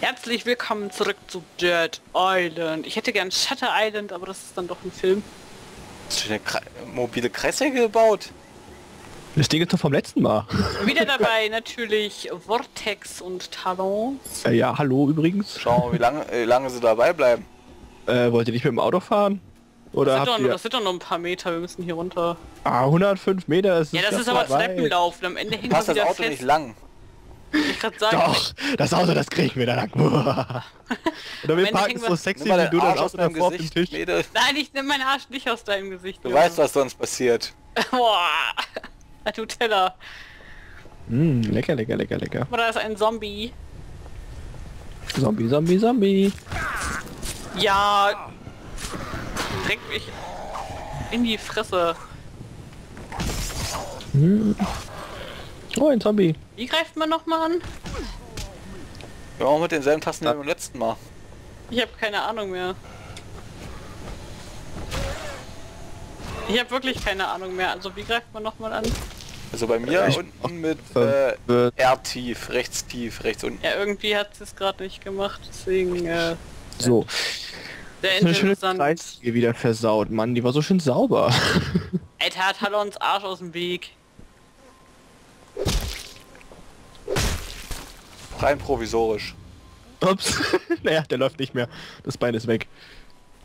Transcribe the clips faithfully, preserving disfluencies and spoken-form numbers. Herzlich willkommen zurück zu Dirt Island. Ich hätte gern Shatter Island, aber das ist dann doch ein Film. Hast du eine Kre mobile Kreissäge gebaut? Das Ding ist doch vom letzten Mal. Wieder dabei natürlich Vortex und Talons. Äh, ja, hallo übrigens. Schau, wie lange, wie lange sie dabei bleiben. Äh, wollt ihr nicht mit dem Auto fahren? Oder das, sind habt doch, ihr... das sind doch noch ein paar Meter, wir müssen hier runter. Ah, hundertfünf Meter ist es. Ja, das ist aber Treppenlauf und am Ende hängt das wieder Auto fest. Nicht lang. Ich kann sagen, doch, das Auto, das kriegen wir da lang. Oder wir parken so sexy wie du das aus deinem Gesicht. Tisch. Nein, ich nehme meinen Arsch nicht aus deinem Gesicht. Du ja. weißt, was sonst passiert. Boah, Nutella. Mm, lecker, lecker, lecker, lecker. Oder ist ein Zombie. Zombie, Zombie, Zombie. Ja, dreck mich in die Fresse. Mm. Oh, ein Zombie. Wie greift man nochmal an? Ja, auch mit denselben Tasten wie beim letzten Mal. Ich habe keine Ahnung mehr. Ich habe wirklich keine Ahnung mehr. Also wie greift man nochmal an? Also bei mir ich unten mit äh, R tief, rechts tief, rechts unten. Ja, irgendwie hat es gerade nicht gemacht, deswegen. Äh, so. Der interessant. Hier wieder versaut, Mann. Die war so schön sauber. Alter, hat Talons Arsch aus dem Weg. Rein provisorisch. Ups. Naja, der läuft nicht mehr. Das Bein ist weg.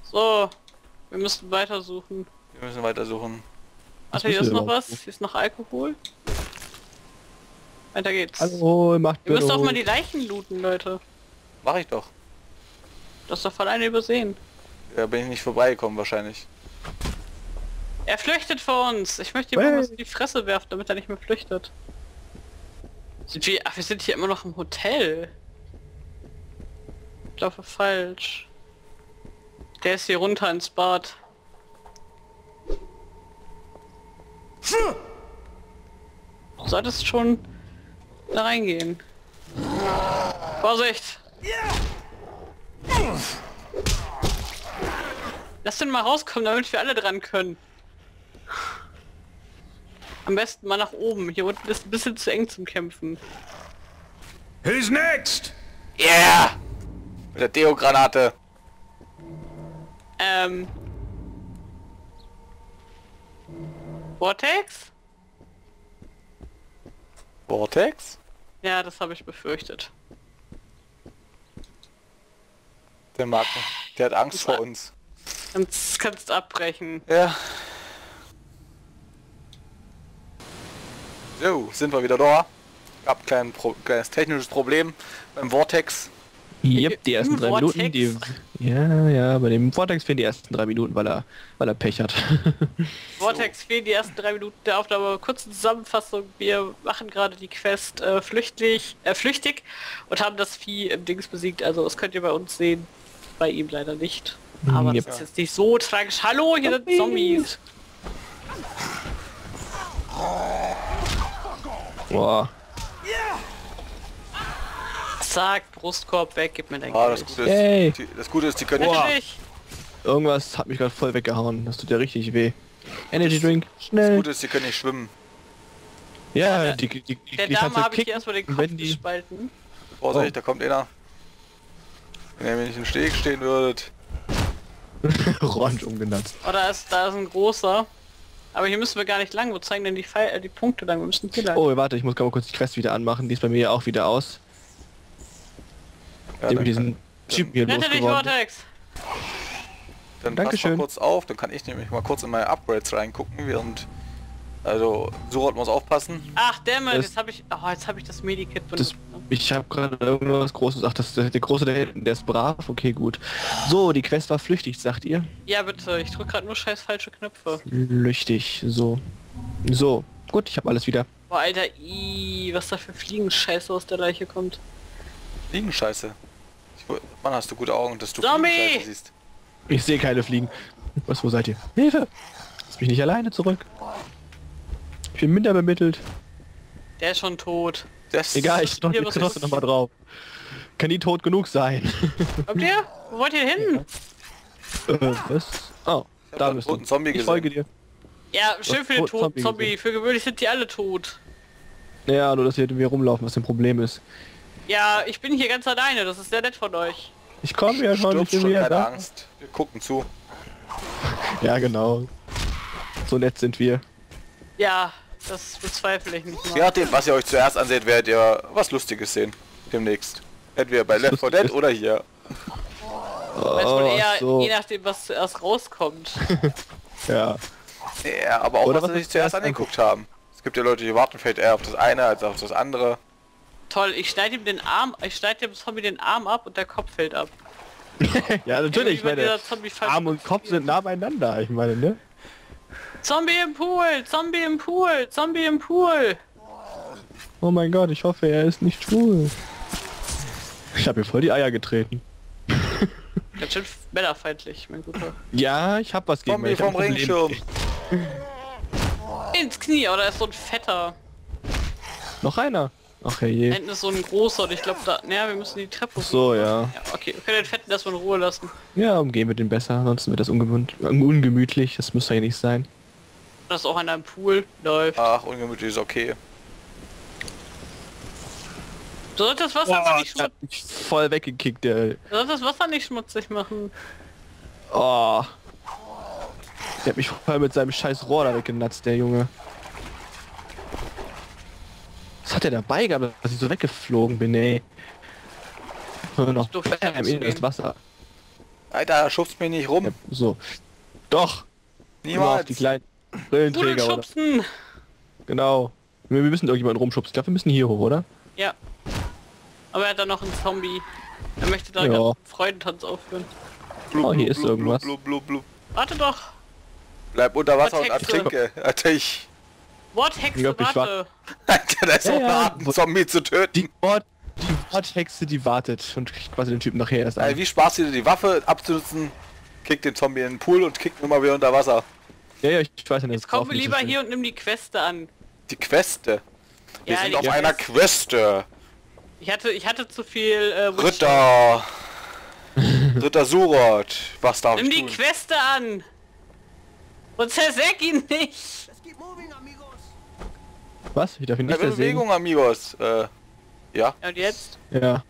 So, wir müssen weitersuchen. Wir müssen weitersuchen. Warte, hier ist noch was. Hier ist noch Alkohol. Weiter geht's. Hallo, macht Ihr müsst doch mal die Leichen looten, Leute. Mach ich doch. Du hast doch voll eine übersehen. Ja, bin ich nicht vorbeigekommen wahrscheinlich. Er flüchtet vor uns. Ich möchte ihm irgendwas in die Fresse werfen, damit er nicht mehr flüchtet. Sind wir, ach, wir sind hier immer noch im Hotel. Ich laufe falsch. Der ist hier runter ins Bad. Hm. Du solltest schon da reingehen. Vorsicht! Lass den mal rauskommen, damit wir alle dran können. Am besten mal nach oben. Hier unten ist ein bisschen zu eng zum Kämpfen. Who's next? Yeah! Mit der Deo-Granate. Ähm... Vortex? Vortex? Ja, das habe ich befürchtet. Der mag nicht. Der hat Angst vor uns. Dann kannst du abbrechen. Ja. So, sind wir wieder da. Gab kein Pro kleines technisches Problem beim Vortex. Yep, die ersten drei Vortex? Minuten. Die, ja, ja, bei dem Vortex fehlen die ersten drei Minuten, weil er, weil er Pech hat. Vortex so. Fehlen die ersten drei Minuten der Aufnahme. Kurze Zusammenfassung: Wir machen gerade die Quest äh, flüchtig, äh, flüchtig und haben das Vieh im Dings besiegt. Also das könnt ihr bei uns sehen, bei ihm leider nicht. Aber yep. Das ist jetzt nicht so tragisch. Hallo, hier Zombies. sind Zombies. Boah. Zack, Brustkorb weg, gib mir dein oh, das, Gute ist, die, das Gute ist, die können nicht. Irgendwas hat mich gerade voll weggehauen, das tut ja richtig weh. Energy Drink, schnell. Das Gute ist, die können nicht schwimmen. Ja, ja die, die, die, der die Dame habe ich erstmal den Kopf gespalten. Vorsicht, oh. Da kommt einer. Wenn ihr mir nicht im Steg stehen würdet. Orange umgenannt. Oh, da ist, da ist ein großer. Aber hier müssen wir gar nicht lang, wo zeigen denn die, Pfeil, äh, die Punkte lang? Wir müssen hier lang. Oh, warte, ich muss mal kurz die Quest wieder anmachen, die ist bei mir ja auch wieder aus. Ja, mit diesen Typen hier losgeworden. Dann pass mal kurz auf, dann kann ich nämlich mal kurz in meine Upgrades reingucken, während... Also, Surat muss aufpassen. Ach, dammit, jetzt habe ich... Oh, jetzt habe ich das Medikit benutzt. Das, ich habe gerade irgendwas Großes... Ach, das, der Große, der hinten, der ist brav. Okay, gut. So, die Quest war flüchtig, sagt ihr? Ja, bitte. Ich drücke gerade nur scheiß falsche Knöpfe. Flüchtig, so. So, gut, ich habe alles wieder. Boah, Alter, ii, was da für Fliegenscheiße aus der Leiche kommt. Fliegenscheiße? Ich, Mann, hast du gute Augen, dass du Zombie siehst. Ich sehe keine Fliegen. Was, wo seid ihr? Hilfe! Lass mich nicht alleine zurück. Ich bin minder bemittelt. Der ist schon tot. Das Egal, ich trotze noch, noch mal drauf. Kann die tot genug sein? Kommt ihr? Wo wollt ihr hin? Äh, was? Oh, ich da bist du. Zombie ich gesehen. folge dir. Ja, schön für den toten Zombie. Für gewöhnlich sind die alle tot. Ja, nur dass wir rumlaufen, was ein Problem ist. Ja, ich bin hier ganz alleine, das ist sehr nett von euch. Ich komme ja schon, ich bin wieder da. Angst. Wir gucken zu. Ja, genau. So nett sind wir. Ja, das bezweifle ich nicht mal. Je nachdem, was ihr euch zuerst anseht, werdet ihr was Lustiges sehen. Demnächst. Entweder bei Left four Dead oder hier. Oh, weiß wohl eher, so. Je nachdem, was zuerst rauskommt. Ja. Ja, aber auch, oder was sie sich zuerst angeguckt haben. Es gibt ja Leute, die warten vielleicht eher auf das eine als auf das andere. Toll, ich schneide ihm den Arm, ich schneide dem Zombie den Arm ab und der Kopf fällt ab. Ja, natürlich, meine, Arm und Kopf sind nah beieinander, ich meine, ne? Zombie im Pool, Zombie im Pool, Zombie im Pool! Oh mein Gott, ich hoffe, er ist nicht schwul. Ich habe mir voll die Eier getreten. Ganz schön männerfeindlich, mein Guter. Ja, ich hab was gegen mich. Vom Regenschirm. Ins Knie, oder ist so ein fetter. Noch einer. Ach je. Da hinten ist so ein großer und ich glaube da. Naja, wir müssen die Treppe. So, ja. Ja. Okay, wir können den Fetten erstmal in Ruhe lassen. Ja, umgehen wir den besser, ansonsten wird das ungemüt ungemütlich, das müsste ja nicht sein. Das ist auch an einem Pool läuft. Ach, ungemütlich ist okay. Sollte das Wasser oh, aber nicht schmutzig voll weggekickt, der. Sollte das Wasser nicht schmutzig machen. Oh. Der hat mich voll mit seinem scheiß Rohr da weggenatzt, der Junge. Was hat der dabei gehabt, dass ich so weggeflogen bin, ey? Hör noch du bäm, das Wasser. Alter, schubst mich nicht rum. Ja, so. Doch. Niemals. Auf die kleinen Brillenträger, oder? Genau. Wir müssen irgendjemanden rumschubsen. Ich glaube, wir müssen hier hoch, oder? Ja. Aber er hat da noch einen Zombie. Er möchte da ja. Freudentanz aufführen. Blub, oh, hier blub, ist blub, irgendwas. Blub, blub, blub. Warte doch. Bleib unter Wasser und ertrinke. Alter, ich... Vortex, warte. Alter, da ist ja, auch ja. Ein Zombie zu töten. Die, die Vortexe, die wartet und kriegt quasi den Typen nachher erst ein. Also wie Spaß dir die Waffe abzunutzen, kickt den Zombie in den Pool und kickt immer wieder unter Wasser. Ja, ja, ich weiß nicht. Jetzt kommen wir lieber so hier und nimm die Queste an. Die Queste? Wir ja, sind auf Quest. Einer Queste. Ich hatte, ich hatte zu viel äh, Ritter. Ritter Surat. Was darf nimm ich tun? Nimm die Queste an. Und zersäck ihn nicht. Was? Ich darf ihn nicht zersägen. Bewegung, amigos. Äh, ja. Und jetzt? Ja.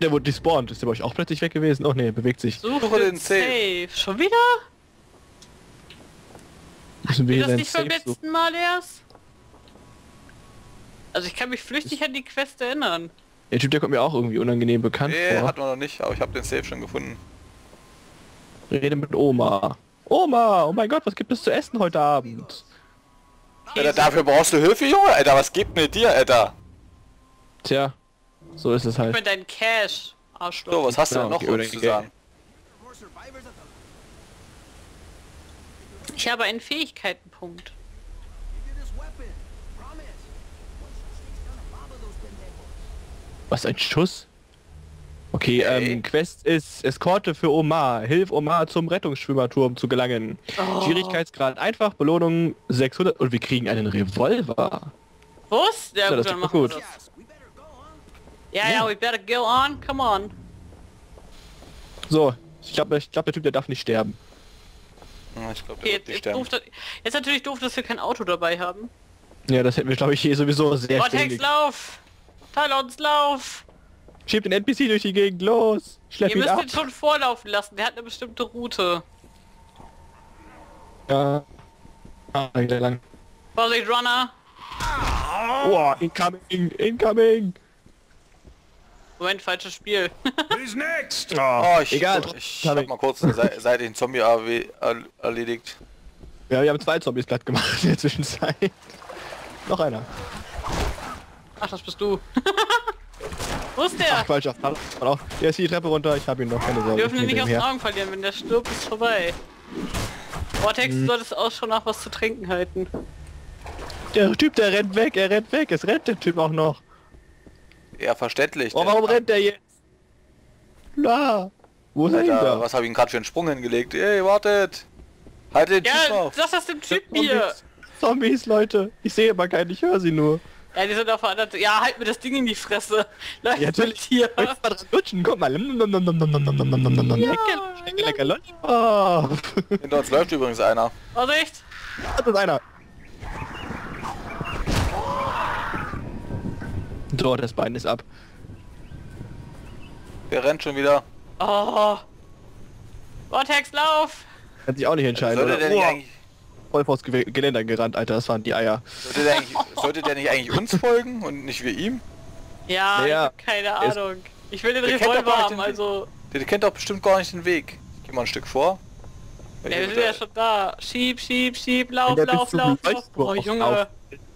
Der wurde despawned. Ist der bei euch auch plötzlich weg gewesen? Oh ne, bewegt sich. Suche den Safe. Schon wieder? Müssen wir das nicht beim letzten Mal erst? Also ich kann mich flüchtig an die Quest erinnern. Der Typ, der kommt mir auch irgendwie unangenehm bekannt nee, vor. Hat man noch nicht, aber ich habe den Safe schon gefunden. Rede mit Oma. Oma, oh mein Gott, was gibt es zu essen heute Abend? Alter, dafür brauchst du Hilfe, Junge? Alter, was gibt mir dir, Alter? Tja, so ist es halt. Mit deinem Cash, Arschloch. So, was hast ja, du denn noch uns zu sagen? Ich habe einen Fähigkeitenpunkt. Was, ein Schuss? Okay, hey. ähm, Quest ist Eskorte für Omar. Hilf Omar zum Rettungsschwimmerturm zu gelangen. Oh. Schwierigkeitsgrad einfach, Belohnung sechshundert und wir kriegen einen Revolver. Was? Ja, ja, gut, dann machen wir das. Ja, ja, we better go on, come on. So, ich glaube, ich glaub, der Typ, der darf nicht sterben. Ja, ich glaub, der okay, jetzt, nicht sterben. Doof, das, jetzt natürlich doof, dass wir kein Auto dabei haben. Ja, das hätten wir, glaube ich, hier sowieso sehr Vortex, lauf! Talons, lauf! Schiebt den N P C durch die Gegend, los! Schlepp ihn ab! Ihr müsst ihn schon vorlaufen lassen, der hat eine bestimmte Route. Ja. Ah, wieder lang. Vorsicht, Runner! Boah, incoming, incoming! Moment, falsches Spiel. Who's next? Oh, ich, egal. Ich hab mal kurz seit den Zombie A W erledigt. Ja, wir haben zwei Zombies platt gemacht in der Zwischenzeit. Noch einer. Ach, das bist du. Wo ist der? Ach, falsch, auch. Der ist die Treppe runter, ich habe ihn noch, keine Sorge. Wir dürfen ihn nicht aus den Augen verlieren, wenn der stirbt, ist vorbei. Vortex, hm. Du solltest auch schon nach was zu trinken halten. Der Typ, der rennt weg, er rennt weg, es rennt der Typ auch noch. Ja, verständlich. Oh, warum rennt der jetzt? La. Wo ist er? Was habe ich ihm gerade für einen Sprung hingelegt? Ey, wartet! Halt den Typ auf! Ja, das ist dem Typ hier! Zombies, Leute! Ich sehe aber keinen, ich höre sie nur. Ja, die sind auf der anderen Seite. Ja, halt mir das Ding in die Fresse. Läuft ja, natürlich hier. Lutschen, guck mal. Lecker, lecker. Hinter uns läuft übrigens einer. Vorsicht! Das ist einer. So, das Bein ist ab. Der rennt schon wieder. Oh. Vortex, lauf! Kann sich auch nicht entscheiden, also sollte oder? Der nicht oh. Voll vors Geländer gerannt, Alter, das waren die Eier. Sollte der, sollte der nicht eigentlich uns folgen und nicht wir ihm? Ja, naja, ich hab keine Ahnung. Ist, ich will den Revolver haben, den also... Der kennt doch bestimmt gar nicht den Weg. Ich geh mal ein Stück vor. Der ist ja schon da. Schieb, schieb, schieb, lauf, ja, lauf, lauf, lauf. Oh, Junge. Auf.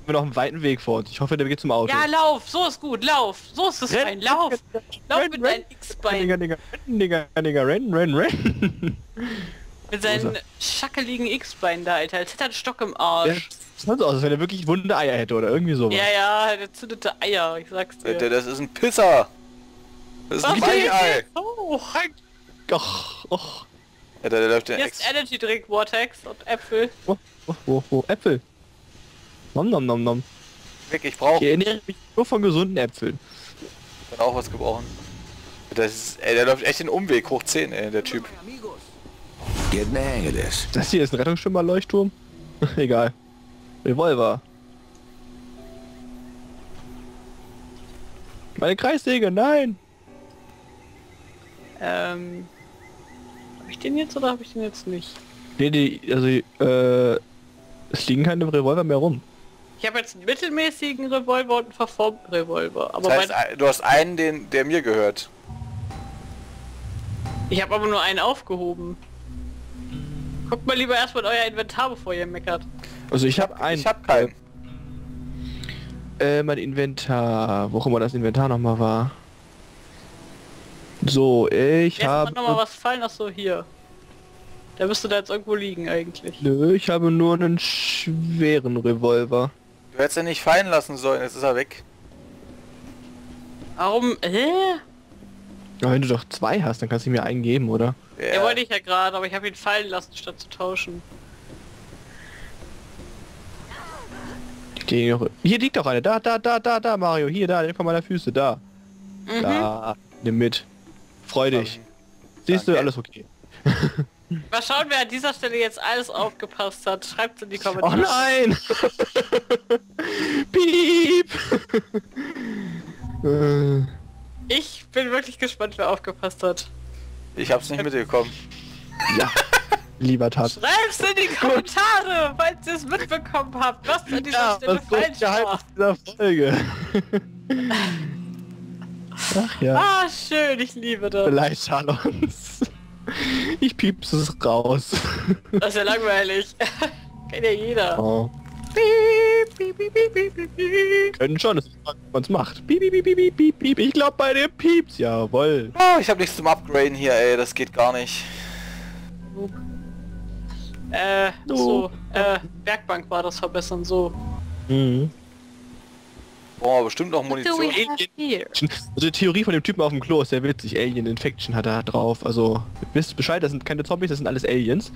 Wir haben noch einen weiten Weg vor uns. Ich hoffe, der geht zum Auto. Ja, lauf, so ist gut, lauf. So ist es rein, lauf. Lauf mit deinem X-Bein. Renn, Digga, Digga, renn, renn, renn. Mit seinen schackeligen X-Bein da, Alter. Als hätte er einen Stock im Arsch. Das sieht so aus, als wenn er wirklich wunde Eier hätte oder irgendwie sowas. Ja, ja, der zündete Eier, ich sag's dir. Alter, das ist ein Pisser. Das ist ein Weichei. Oh, och, och. Alter, der läuft den Ex. Jetzt Energy Drink, Vortex und Äpfel. Wo, wo, wo, Äpfel. Nom, nom, nom, nom. Weg, ich brauche. Ich erinnere mich nur von gesunden Äpfeln. Kann auch was gebrauchen. Das ist, ey, der läuft echt den Umweg hoch zehn, ey, der Typ. Das hier ist ein Rettungsschwimmer-Leuchtturm? Egal. Revolver. Meine Kreissäge, nein! Ähm... Hab ich den jetzt oder hab ich den jetzt nicht? Nee, die, also, äh... es liegen keine Revolver mehr rum. Ich habe jetzt einen mittelmäßigen Revolver und einen verformten Revolver. Aber das heißt, du hast einen, den, der mir gehört. Ich habe aber nur einen aufgehoben. Guckt mal lieber erstmal in euer Inventar, bevor ihr meckert. Also ich habe einen. Ich habe keinen. Äh, mein Inventar. Wo immer das Inventar nochmal war. So, ich habe... Erstmal nochmal was fallen, ach so, hier. Da müsste da jetzt irgendwo liegen eigentlich. Nö, ich habe nur einen schweren Revolver. Du hättest ihn nicht fallen lassen sollen, jetzt ist er weg. Warum? Hä? Ja, wenn du doch zwei hast, dann kannst du mir einen geben, oder? Ja, ja wollte ich ja gerade, aber ich habe ihn fallen lassen, statt zu tauschen. Hier liegt doch eine, da, da, da, da, da, Mario, hier, da, komm mal an der Füße, da. Mhm. Da, nimm mit. Freu dich. Um, Siehst danke. Du, alles okay. Mal schauen, wer an dieser Stelle jetzt alles aufgepasst hat. Schreibt's in die Kommentare. Oh nein! Piep! Ich bin wirklich gespannt, wer aufgepasst hat. Ich hab's nicht mitbekommen. Ja, lieber Tat. Schreibt's in die Kommentare, falls ihr es mitbekommen habt, was an dieser ja, Stelle falsch war. Dieser Folge. Ach ja. Ah, schön, ich liebe das. Vielleicht Talons. Ich piep's es raus. Das ist ja langweilig. Kennt ja jeder. Oh. Piep, piep, piep, piep, piep, piep. Können schon, das ist, was man's macht. Piep, piep, piep, piep, piep, piep. Ich glaub bei dem pieps, jawoll. Oh, ich hab nichts zum Upgraden hier, ey, das geht gar nicht. Äh, so, äh, Werkbank war das verbessern, so. Mhm. Boah, bestimmt noch Munition. Also die Theorie von dem Typen auf dem Klo ist sehr witzig. Alien Infection hat er drauf. Also wisst Bescheid, das sind keine Zombies, das sind alles Aliens.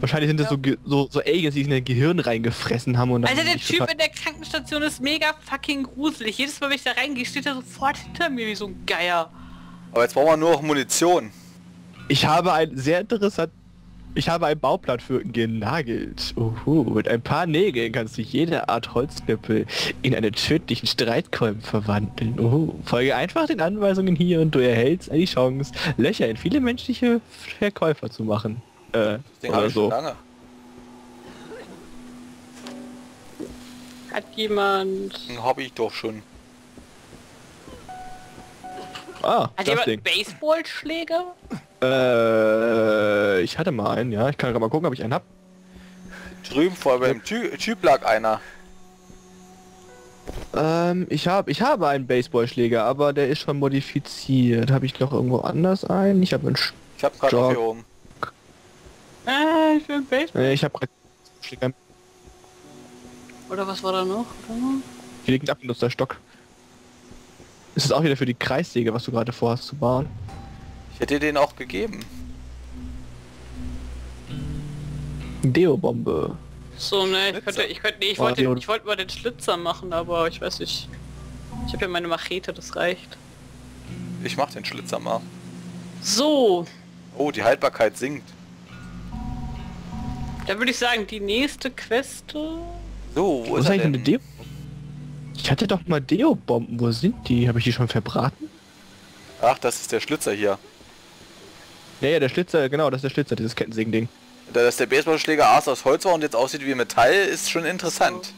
Wahrscheinlich sind das ja. so, so, so Aliens, die sich in dein Gehirn reingefressen haben. Und dann also der Typ in der Krankenstation ist mega fucking gruselig. Jedes Mal, wenn ich da reingehe, steht er sofort hinter mir wie so ein Geier. Aber jetzt brauchen wir nur noch Munition. Ich habe ein sehr interessant... Ich habe einen Bauplan für genagelt. Uhu. Mit ein paar Nägeln kannst du jede Art Holzknüppel in einen tödlichen Streitkolben verwandeln. Uhu. Folge einfach den Anweisungen hier und du erhältst die Chance, Löcher in viele menschliche Verkäufer zu machen. Äh, oder so. Hat jemand... Hab ich doch schon. Ah, hat jemand einen Baseballschläger? Äh, ich hatte mal einen, ja. Ich kann gerade mal gucken, ob ich einen hab. Drüben vor beim Ty Typ lag einer. Ähm, ich habe ich habe einen Baseballschläger, aber der ist schon modifiziert. Habe ich noch irgendwo anders einen? Ich habe einen Sch Ich habe gerade hier oben. Äh, ich will einen Baseball. Äh, ich habe gerade einen Schläger. Oder was war da noch? Hier liegt ein abgenutzter Stock. Ist es auch wieder für die Kreissäge, was du gerade vorhast zu bauen? Ich hätte den auch gegeben. Deo-Bombe. So, ne, ich könnte, ich könnte, ich wollte, ich wollte mal den Schlitzer machen, aber ich weiß nicht. Ich habe ja meine Machete, das reicht. Ich mach den Schlitzer mal. So. Oh, die Haltbarkeit sinkt. Dann würde ich sagen, die nächste Quest. So, wo ist eigentlich eine Deo? Ich hatte doch mal Deo-Bomben. Wo sind die? Habe ich die schon verbraten? Ach, das ist der Schlitzer hier. Ja, ja, der Schlitzer, genau, das ist der Schlitzer, dieses Kettensägen-Ding. Da, dass der Baseballschläger erst aus Holz war und jetzt aussieht wie Metall, ist schon interessant.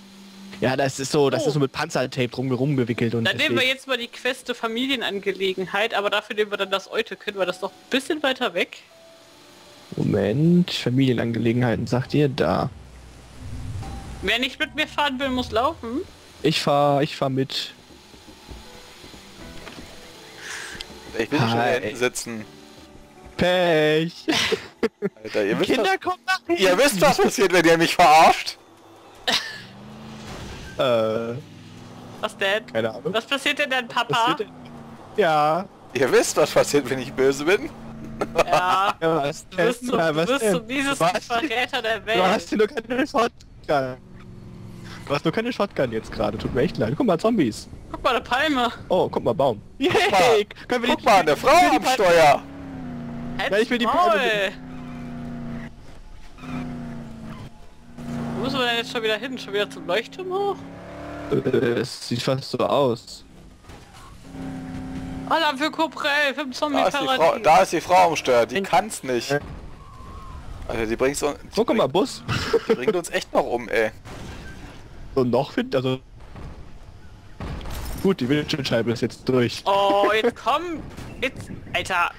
Ja, das ist so, das oh. ist so mit Panzertape drum rumgewickelt und. Dann nehmen wir jetzt mal die Queste Familienangelegenheit, aber dafür nehmen wir dann das Eute. Können wir das noch ein bisschen weiter weg? Moment, Familienangelegenheiten, sagt ihr da? Wer nicht mit mir fahren will, muss laufen. Ich fahr, ich fahr mit. Ich will schon hinten sitzen. Pech. Alter, ihr wisst, Kinder, was, kommt nach hinten. Ihr wisst, was passiert, wenn ihr mich verarscht. äh. Was denn? Keine Ahnung. Was passiert denn dein Papa? Denn? Ja. Ihr wisst, was passiert, wenn ich böse bin. Ja. Ja, was du bist so, ja, was du bist so dieses was? Verräter der Welt. Du hast hier nur keine Shotgun. Du hast nur keine Shotgun jetzt gerade. Tut mir echt leid. Guck mal, Zombies. Guck mal, eine Palme. Oh, guck mal, Baum. Yay. Guck mal, können wir guck die, mal eine Frau am Steuer. Ja, ich will die Palme. Wo müssen wir denn jetzt schon wieder hin? Schon wieder zum Leuchtturm hoch? Es sieht fast so aus. Alarm für Koprell, für den Zombie-Paradies. Da ist die Frau am Steuer, die kann's nicht. Alter, die bringt's uns... Guck bringt, mal, Bus. Die bringt uns echt noch um, ey. So noch fit, also... Gut, die Windschutzscheibe ist jetzt durch. Oh, jetzt komm! Jetzt... Alter!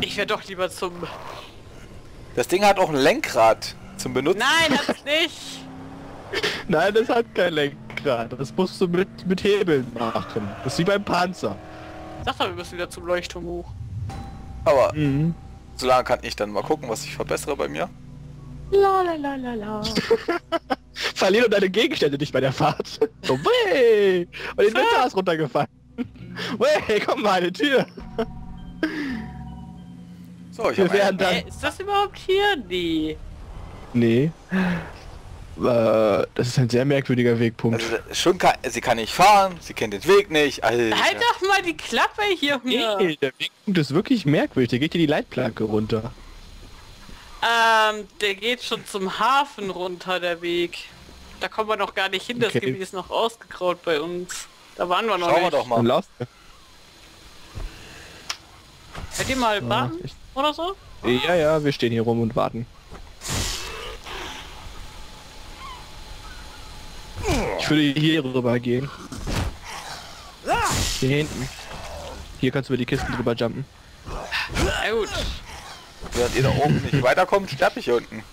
Ich werde doch lieber zum... Das Ding hat auch ein Lenkrad zum Benutzen. Nein, das nicht! Nein, das hat kein Lenkrad. Das musst du mit, mit Hebeln machen. Das ist wie beim Panzer. Sag doch, wir müssen wieder zum Leuchtturm hoch. Aber mhm. solange kann ich dann mal gucken, was ich verbessere bei mir. La la la la la. Verliere deine Gegenstände nicht bei der Fahrt. So, weh! Und den Winter ist runtergefallen. Weh, komm mal, eine Tür. So, ich wir werden dann... Äh, ist das überhaupt hier? Nee. Nee. Äh, das ist ein sehr merkwürdiger Wegpunkt. Also, schon kann, sie kann nicht fahren, sie kennt den Weg nicht. Alter. Halt doch mal die Klappe hier. Nee, der Wegpunkt ist wirklich merkwürdig. Der geht hier die Leitplanke runter. Ähm, der geht schon zum Hafen runter, der Weg. Da kommen wir noch gar nicht hin. Okay. Das Gebiet ist noch ausgegraut bei uns. Da waren wir noch Schauen nicht. Wir doch mal. Könnt ihr mal warten? Ja, oder so? Ja, ja, wir stehen hier rum und warten. Ich würde hier rüber gehen. Hier hinten. Hier kannst du über die Kisten drüber jumpen. Na gut. Während ihr da oben nicht weiterkommt, sterbe ich hier unten.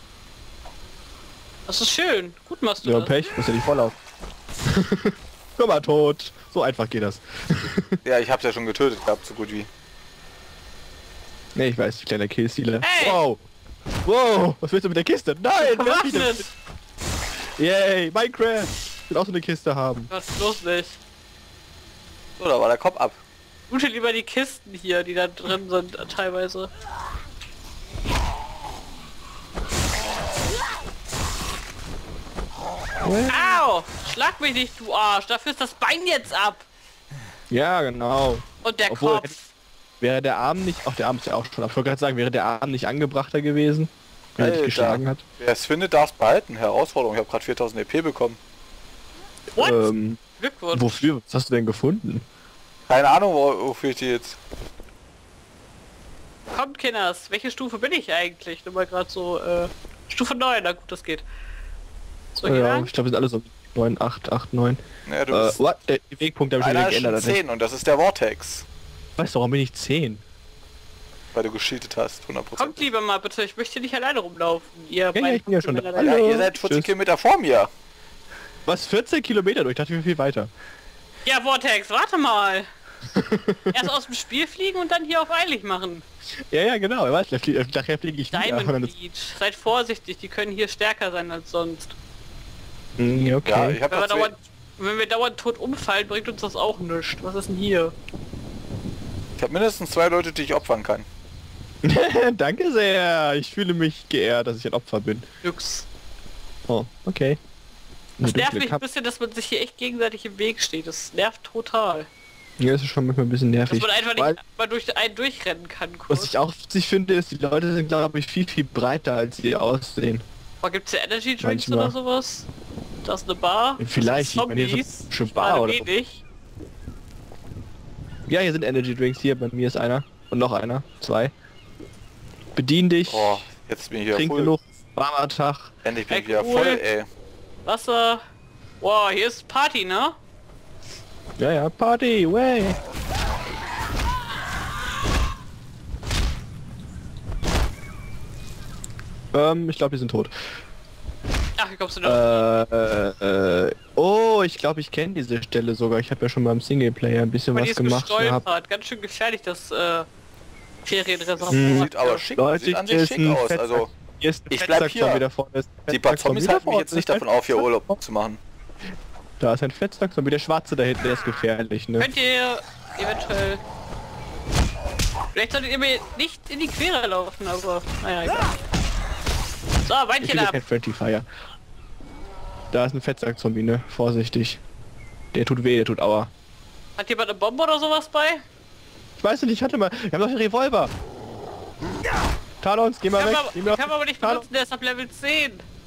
Das ist schön. Gut machst du ja, das. Pech, muss ja nicht vorlaufen. Guck mal, tot. So einfach geht das. Ja, ich hab's ja schon getötet gehabt, so gut wie. Ne, ich weiß, kleiner Killstealer. Hey. Wow! Wow! Was willst du mit der Kiste? Nein! Verwaffnet! Yay! Minecraft! Ich will auch so eine Kiste haben. Was ist los nicht? So, da war der Kopf ab. Gute lieber die Kisten hier, die da drin sind, teilweise. Au! Schlag mich nicht, du Arsch! Dafür ist das Bein jetzt ab! Ja, genau. Und der Obwohl, Kopf. Wäre der Arm nicht... Ach, der Arm ist ja auch schon... Ich wollte gerade sagen, wäre der Arm nicht angebrachter gewesen, wenn er dich geschlagen hat. Wer es findet, darf es behalten. Herausforderung. Ich habe gerade viertausend E P bekommen. What? Ähm, Glückwunsch. Wofür? Was hast du denn gefunden? Keine Ahnung, wofür ich die jetzt... Kommt, Kinders. Welche Stufe bin ich eigentlich? Nur mal gerade so... Äh, Stufe neun. Na gut, das geht. So, ja, lang? Ich glaube, wir sind alle so neun, acht, acht, neun. Ja, du äh, bist... What? Der Wegpunkt, der habe ich geändert. zehn und das ist der Vortex. Weißt du, warum bin ich zehn? Weil du geschildet hast, hundert Prozent. Kommt lieber mal bitte, ich möchte nicht alleine rumlaufen. Ihr, ja, ja, ich bin ja schon da. Hallo. Ja, ihr seid vierzig Kilometer vor mir. Was, vierzehn Kilometer? Durch? Ich dachte, wir viel weiter. Ja, Vortex, warte mal. Erst aus dem Spiel fliegen und dann hier auf eilig machen. Ja, ja, genau. Ich weiß, nachher fliege ich Diamond Beach. Seid vorsichtig, die können hier stärker sein als sonst. Mm, okay. Ja, ich hab wenn, wir dauernd, wenn wir dauernd tot umfallen, bringt uns das auch nichts. Was ist denn hier? Ich habe mindestens zwei Leute, die ich opfern kann. Danke sehr. Ich fühle mich geehrt, dass ich ein Opfer bin. Nix. Oh, okay. Das nervt mich ein bisschen, dass man sich hier echt gegenseitig im Weg steht. Das nervt total. Ja, das ist schon manchmal ein bisschen nervig. Dass man einfach nicht mal durch einen durchrennen kann. Kurz. Was ich auch witzig finde, ist, die Leute sind, glaube ich, viel, viel breiter, als sie aussehen. Aber gibt's ja Energy Drinks oder sowas? Da ist eine Bar. Vielleicht. Das ist Zombies. Ich meine, hier ist eine Bar oder wenig. Ja, hier sind Energy Drinks. Hier, bei mir ist einer. Und noch einer. Zwei. Bedien dich. Oh, jetzt bin ich hier trink voll. Genug. Warmer Tag. Endlich bin ich wieder voll, ey. Wasser. Wow, hier ist Party, ne? Ja, ja, Party, way. Ähm, ich glaube, die sind tot. Ach, hier kommst du noch. Äh, äh, oh, ich glaube, ich kenne diese Stelle sogar. Ich habe ja schon beim Singleplayer ein bisschen aber was gemacht. Hab... Ganz schön gefährlich, das äh, Ferienreservoir. Hm. Sieht aber schick, Leute, sieht an sich schick aus. Fett, also, ist ich bleib Sack hier. Wieder vorne. Die paar Zombies halten mich jetzt nicht davon auf, hier Urlaub zu machen. Da ist ein Fettsack, so wie der Schwarze da hinten, der ist gefährlich, ne? Könnt ihr eventuell... Vielleicht solltet ihr mir nicht in die Quere laufen, aber... Naja, egal. So, Weinchen ab! Fire. Da ist ein Fettsack-Zombie, ne? Vorsichtig. Der tut weh, der tut aua. Hat jemand eine Bombe oder sowas bei? Ich weiß nicht, ich hatte mal... Wir haben doch einen Revolver! Ja. Talons, geh mal weg! Den kann man aber nicht benutzen, der ist ab Level zehn!